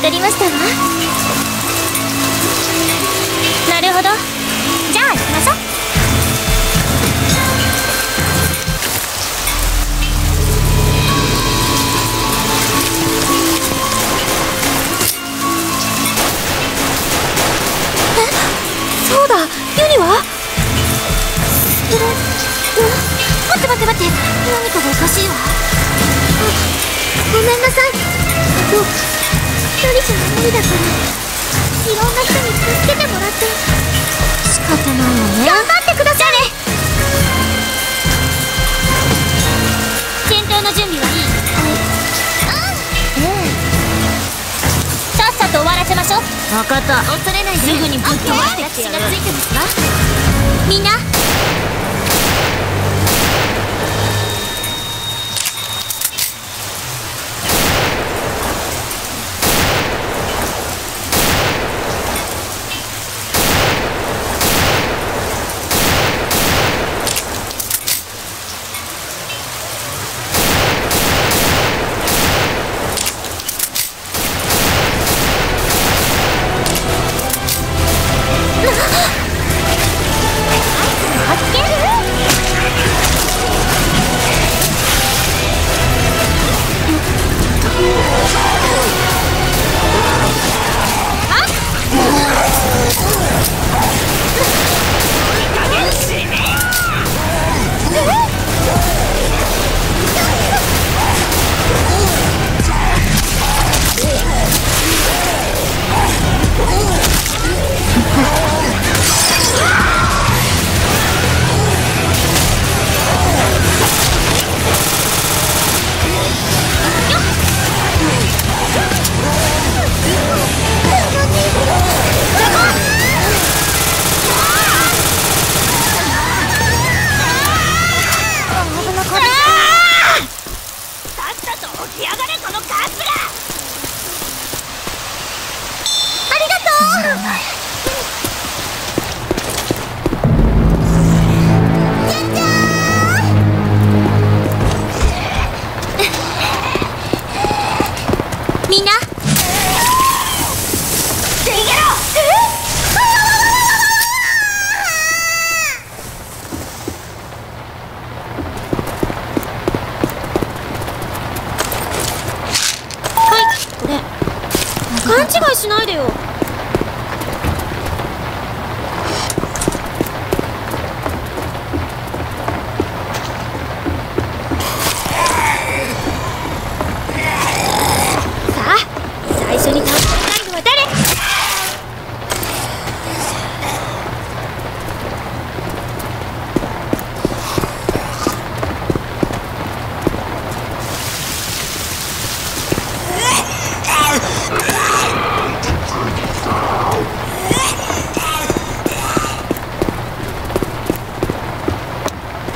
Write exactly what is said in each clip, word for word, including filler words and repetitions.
かりましたわ。なるほど、じゃあ行きましょう。え、そうだ、ユニはそれ、うん、待って待って待って、何かがおかしいわ。あ、ごめんなさい。えっと一人じゃ無理だからいろんな人に助けてもらって。仕方ないわね。頑張ってくださいね。戦闘の準備はいい？はい。うん、ええ、さっさと終わらせましょう。分かった。恐れないで、すぐにぶっ飛ばしてきてやる。私がついてますか。みんな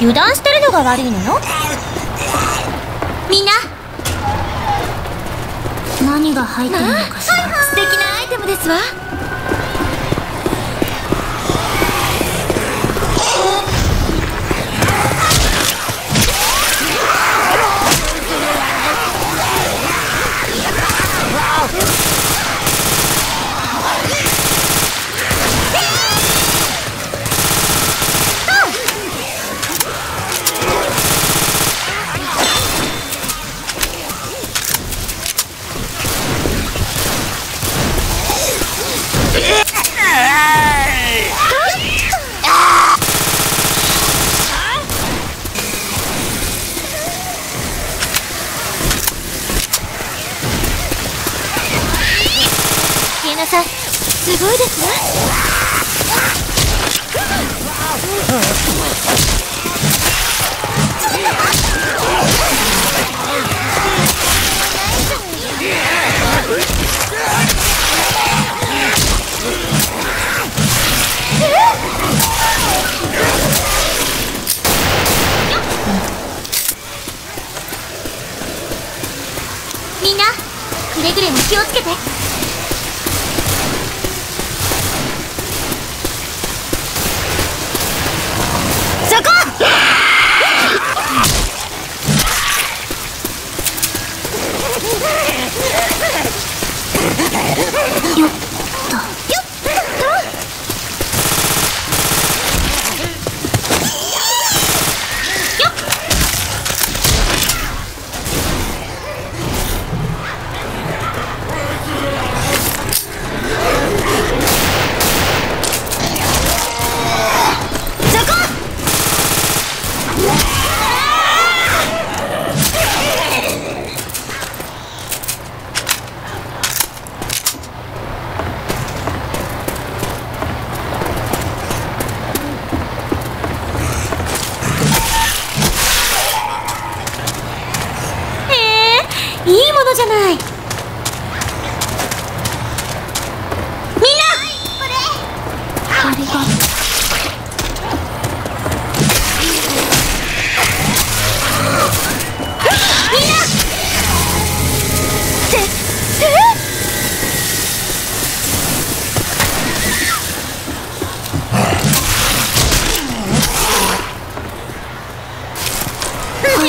油断してるのが悪いのよ。みんな何が入ってるのかしら。素敵なアイテムですわ。すごいですね。みんなくれぐれも気をつけて。ない。みんなこれがみんなってえっえ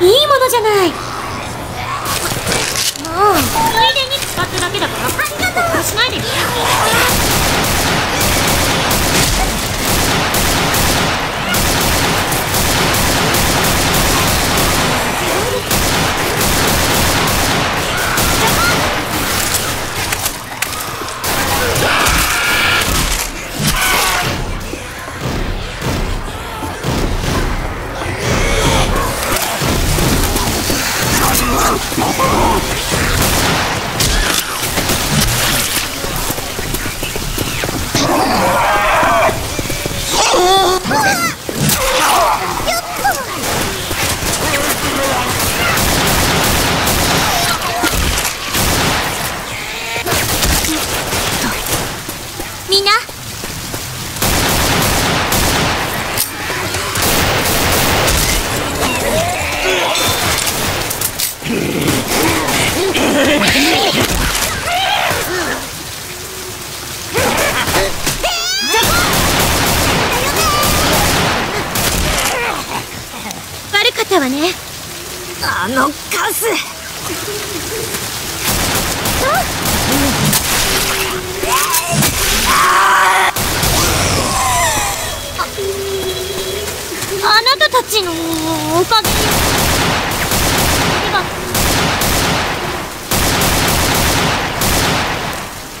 ー、いいものじゃない。だけだから、ありがとう。しないでくあのカス。あなたたちのおかげ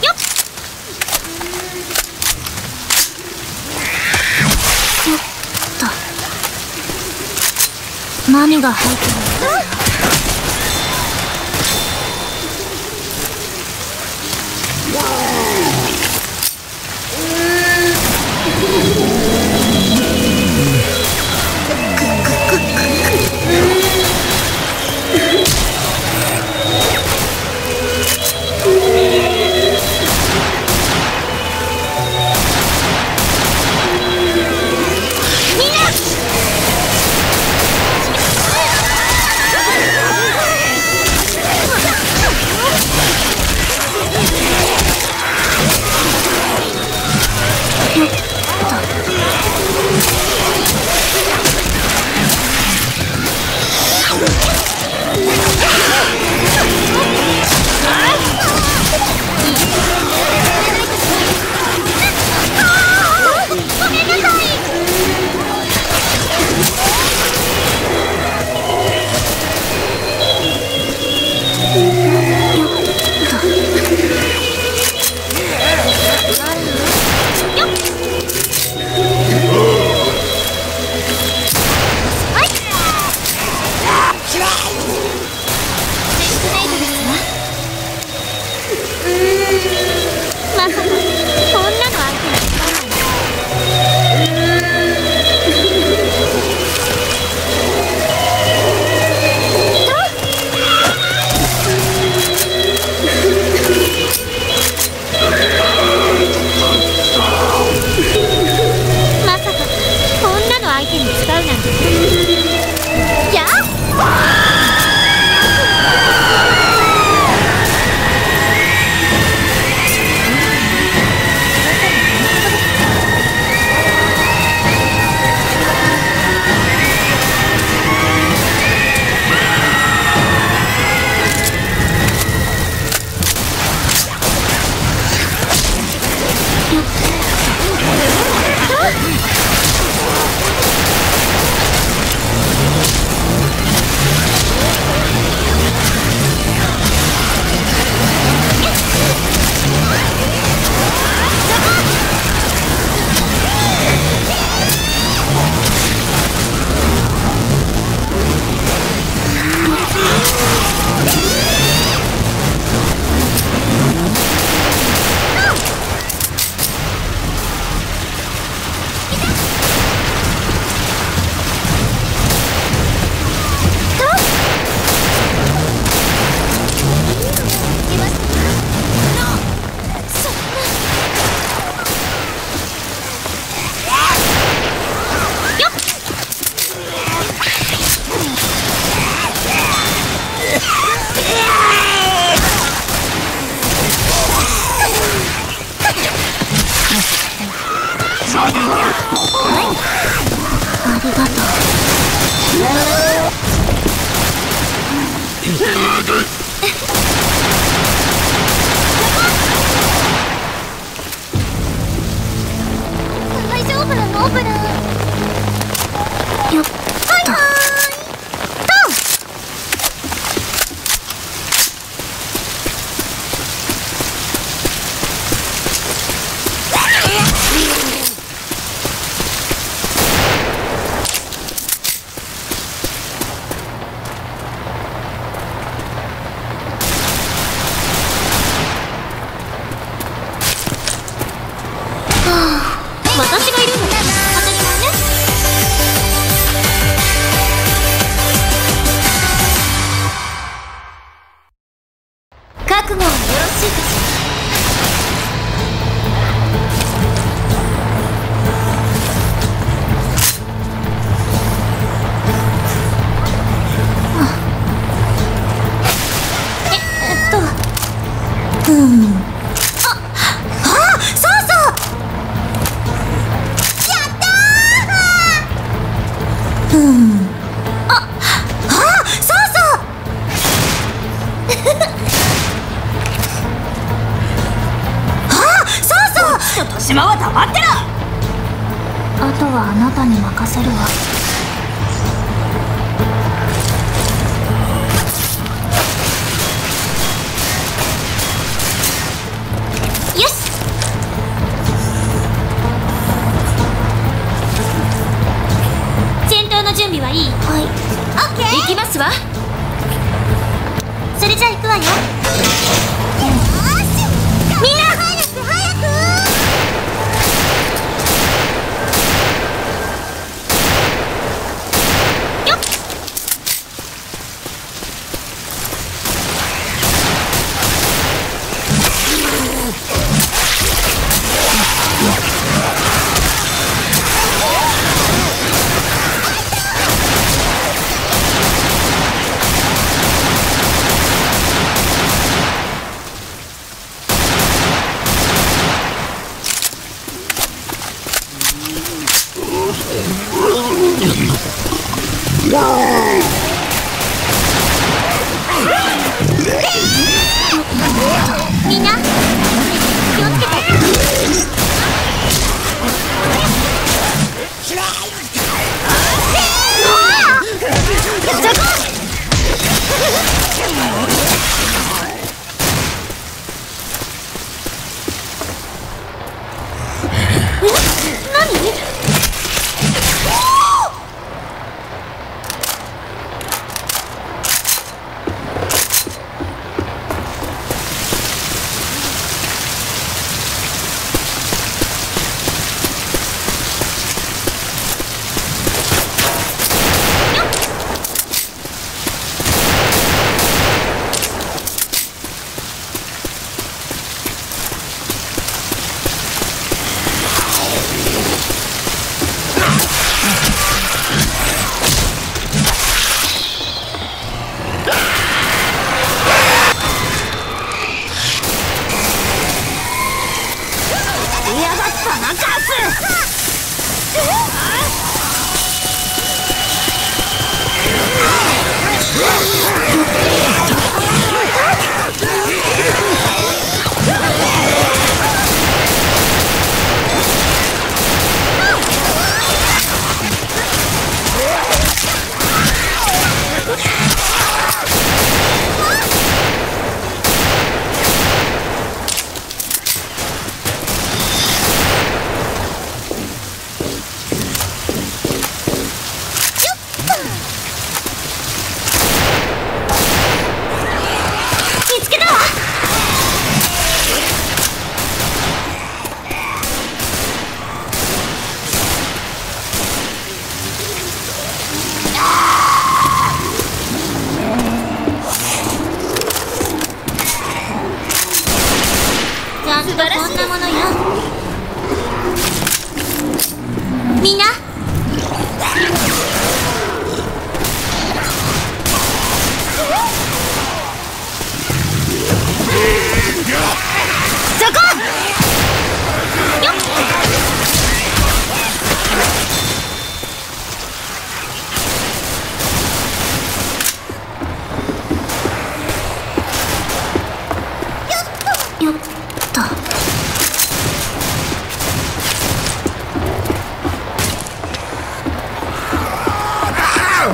よっ。よっと何が入ってる。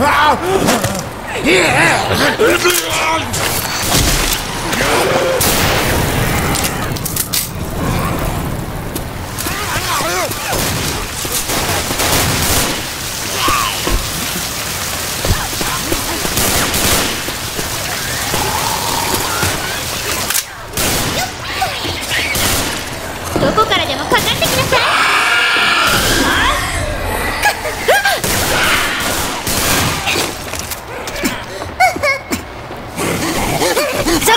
どこからでもかかってきなさい。そこ！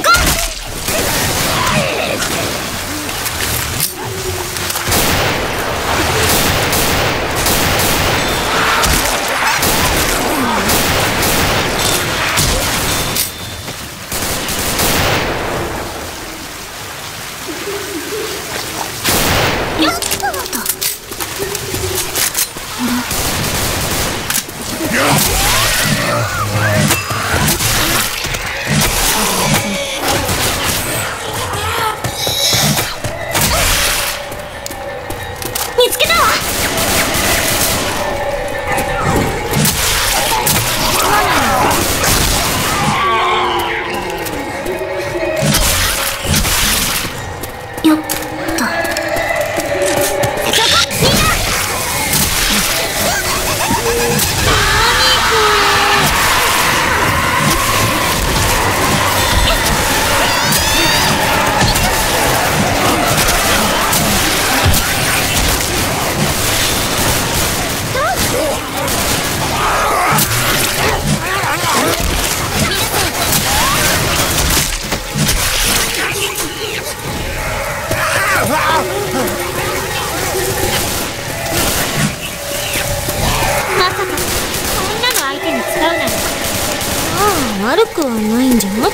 悪くはないんじゃない？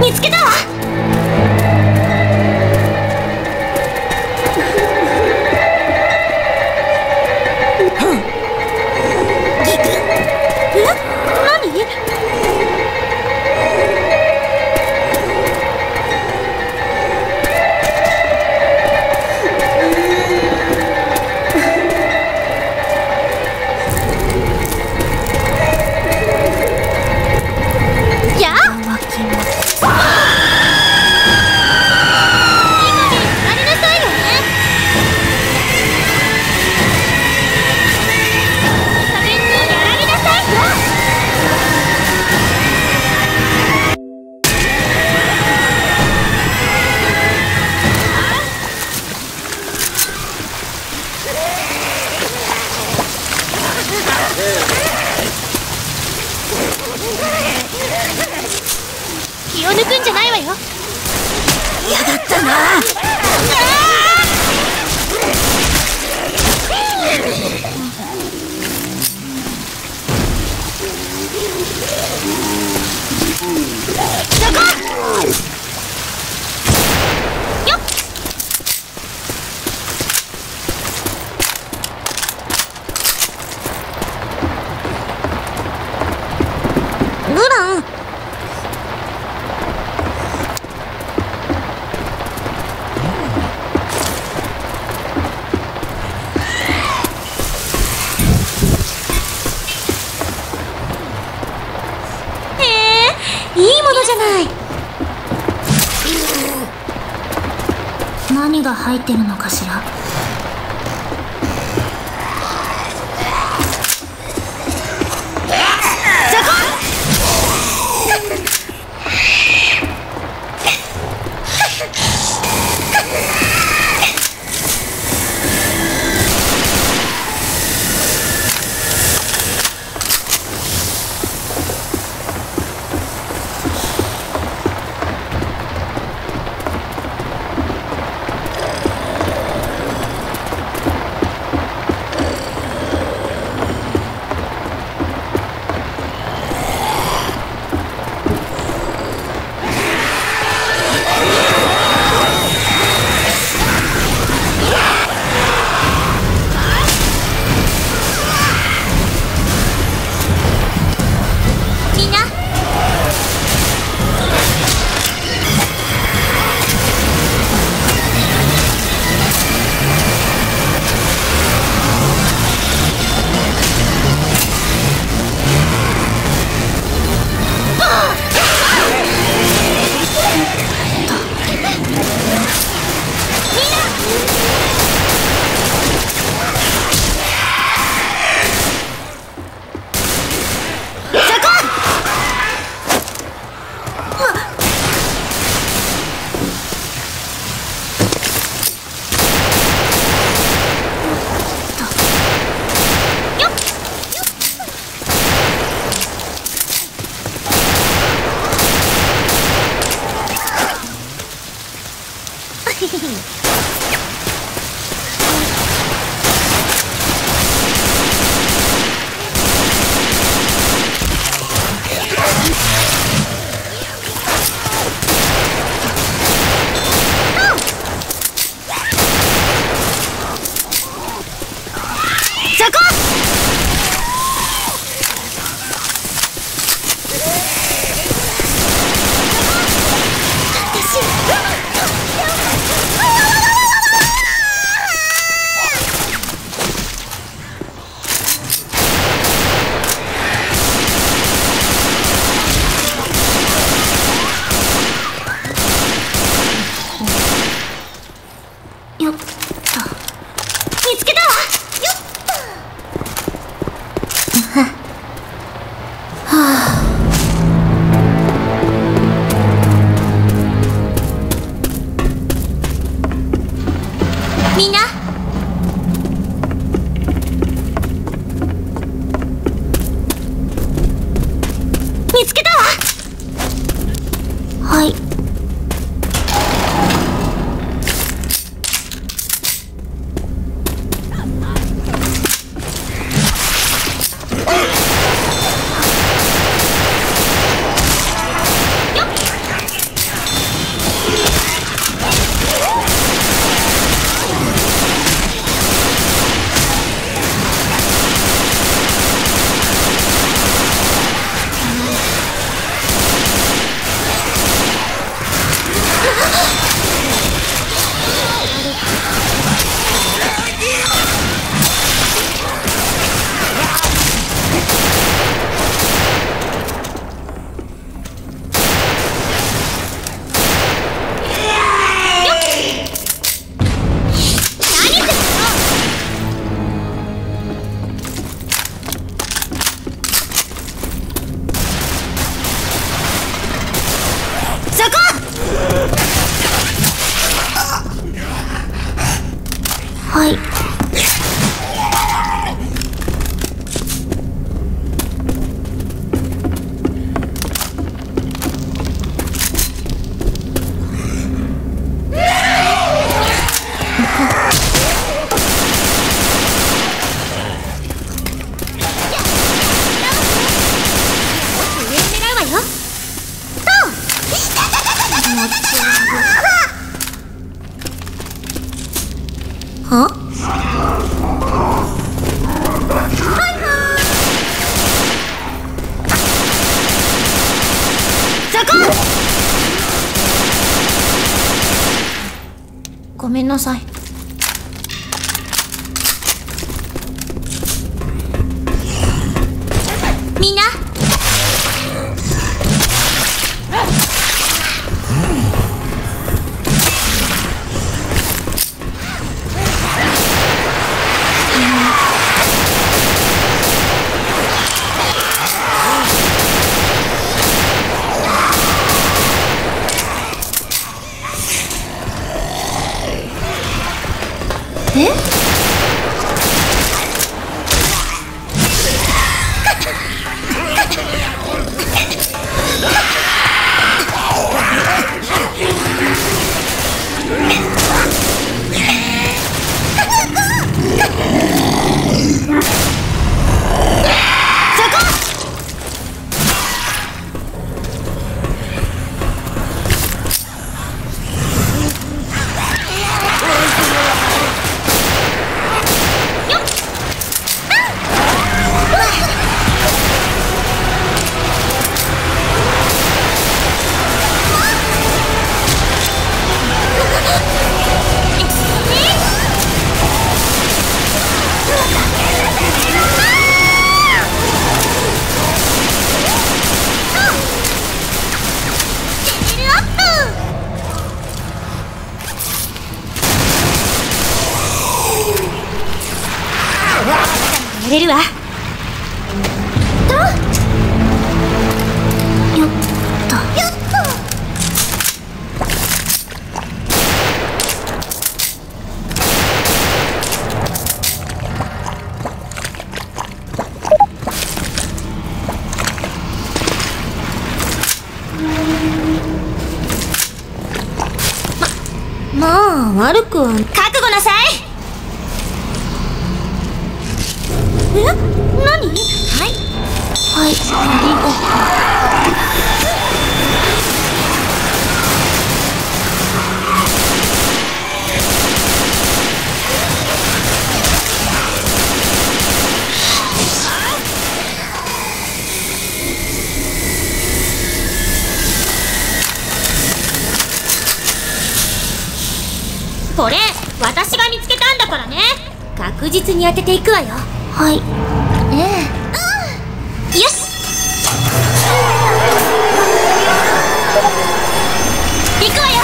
見つけたわ。気を抜くんじゃないわよ。嫌だったな。そこ！何が入ってるのかしら。ままあ悪くは。覚悟なさい。え、何？はいはいこれ、私が見つけたんだからね。確実に当てていくわよ。はい。ええ。うん。よし。行くわよ。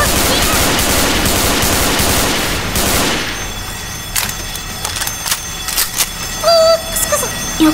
おー、くすくす。よっ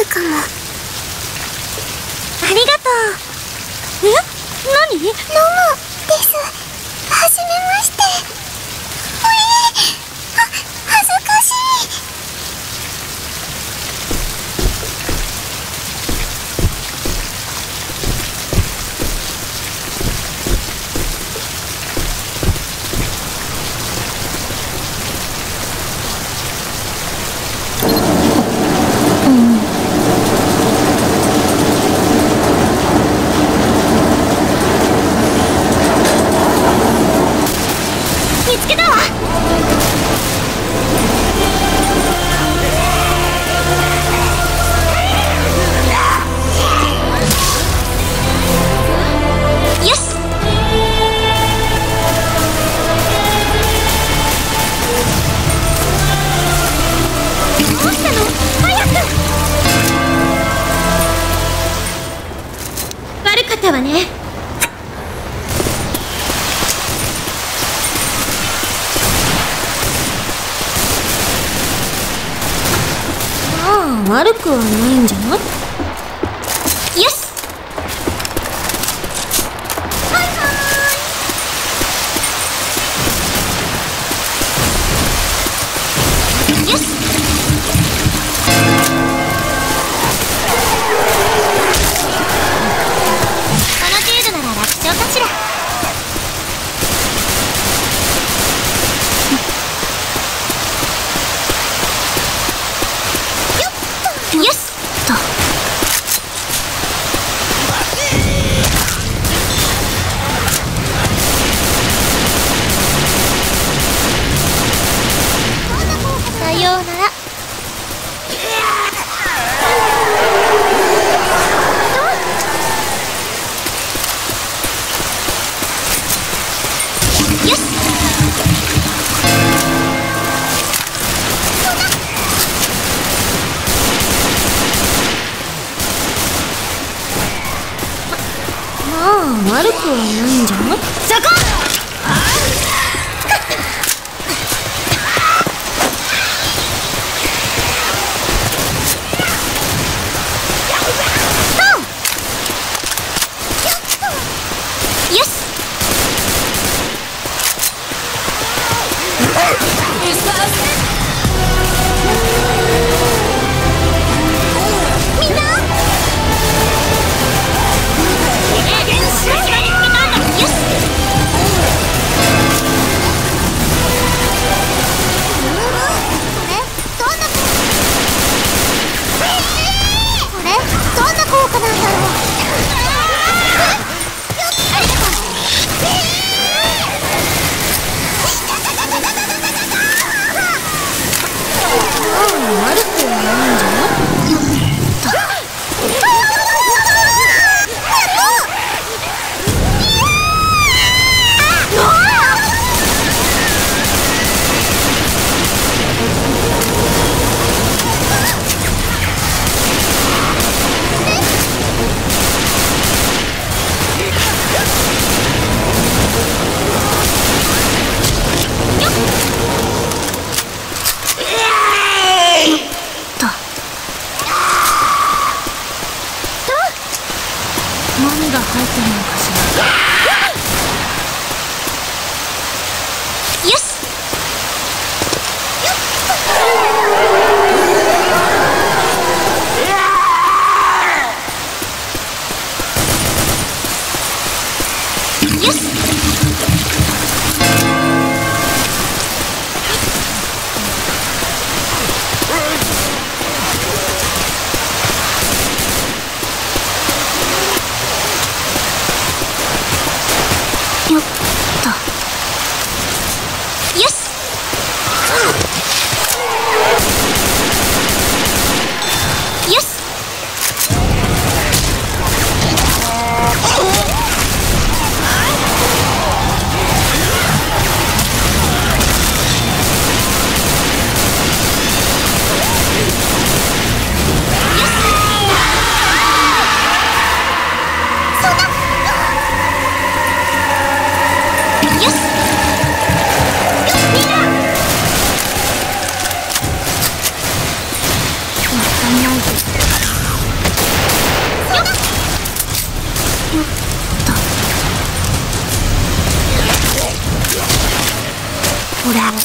るかも。ありがとう。え、何？ノムです。はじめまして。おい、は、恥ずかし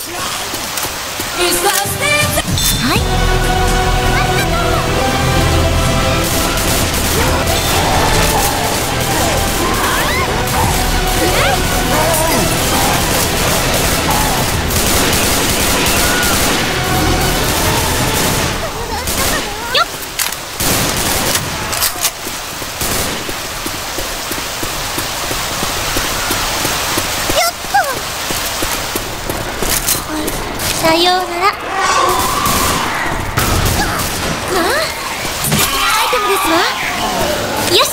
さようなら。ああ、アイテムですわ。よし。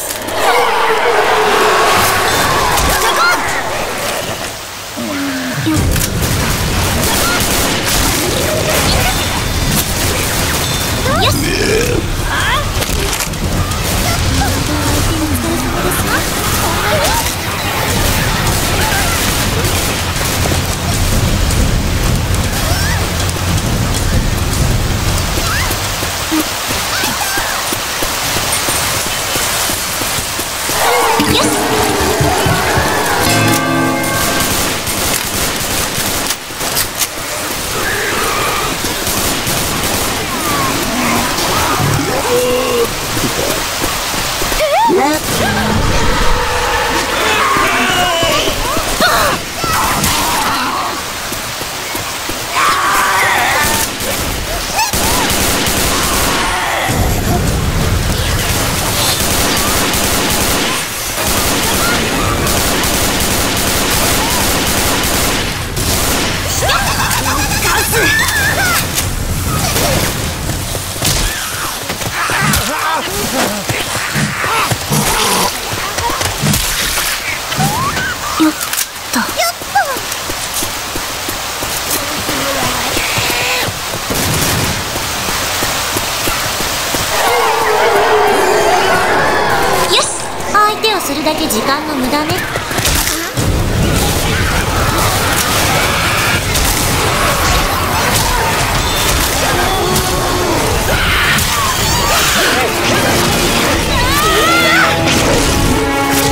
それだけ時間の無駄ね。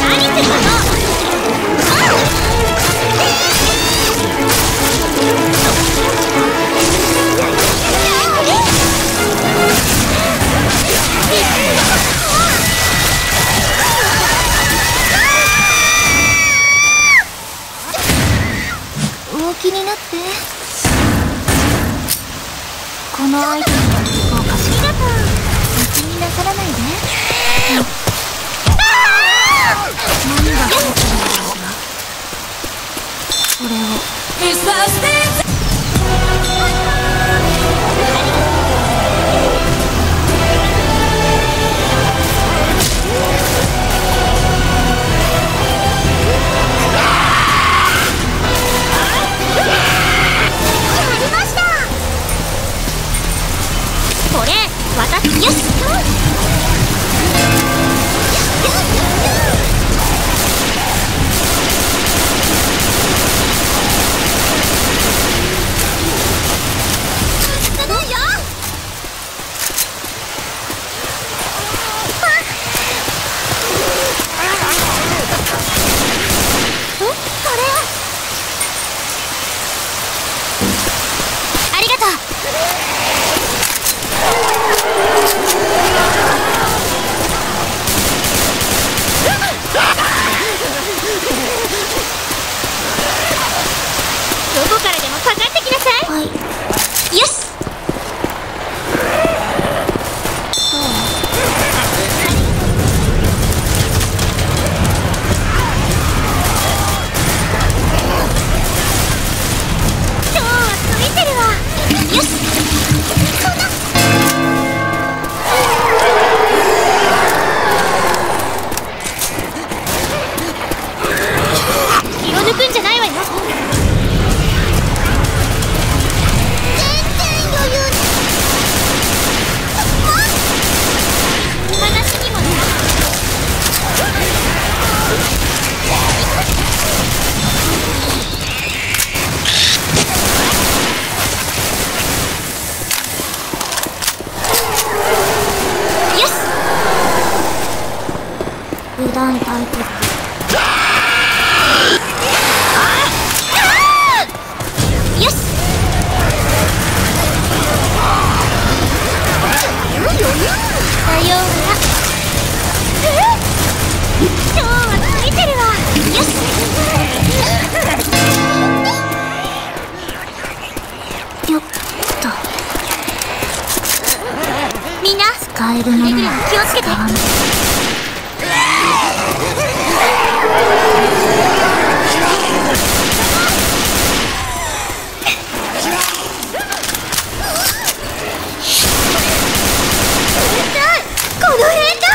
何してるの？気になってこのアイテムは効果しなかった。気になさらないで。何が効果なんだろうな。これをよし。よっと。みんな使えるものは気をつけて。痛い、この変態。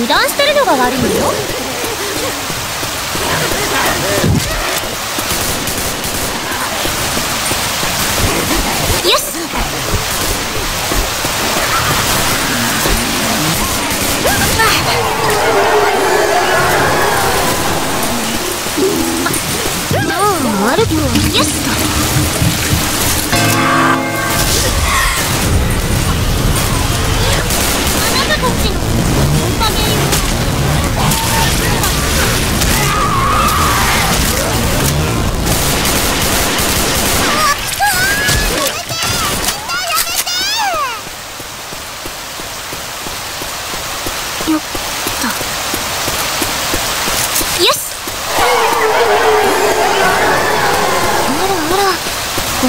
油断してるのが悪いのよ。よし。もう悪くない。よし。よっと。よし。あらあら、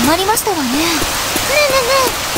困りましたわね。ねえねえねえ。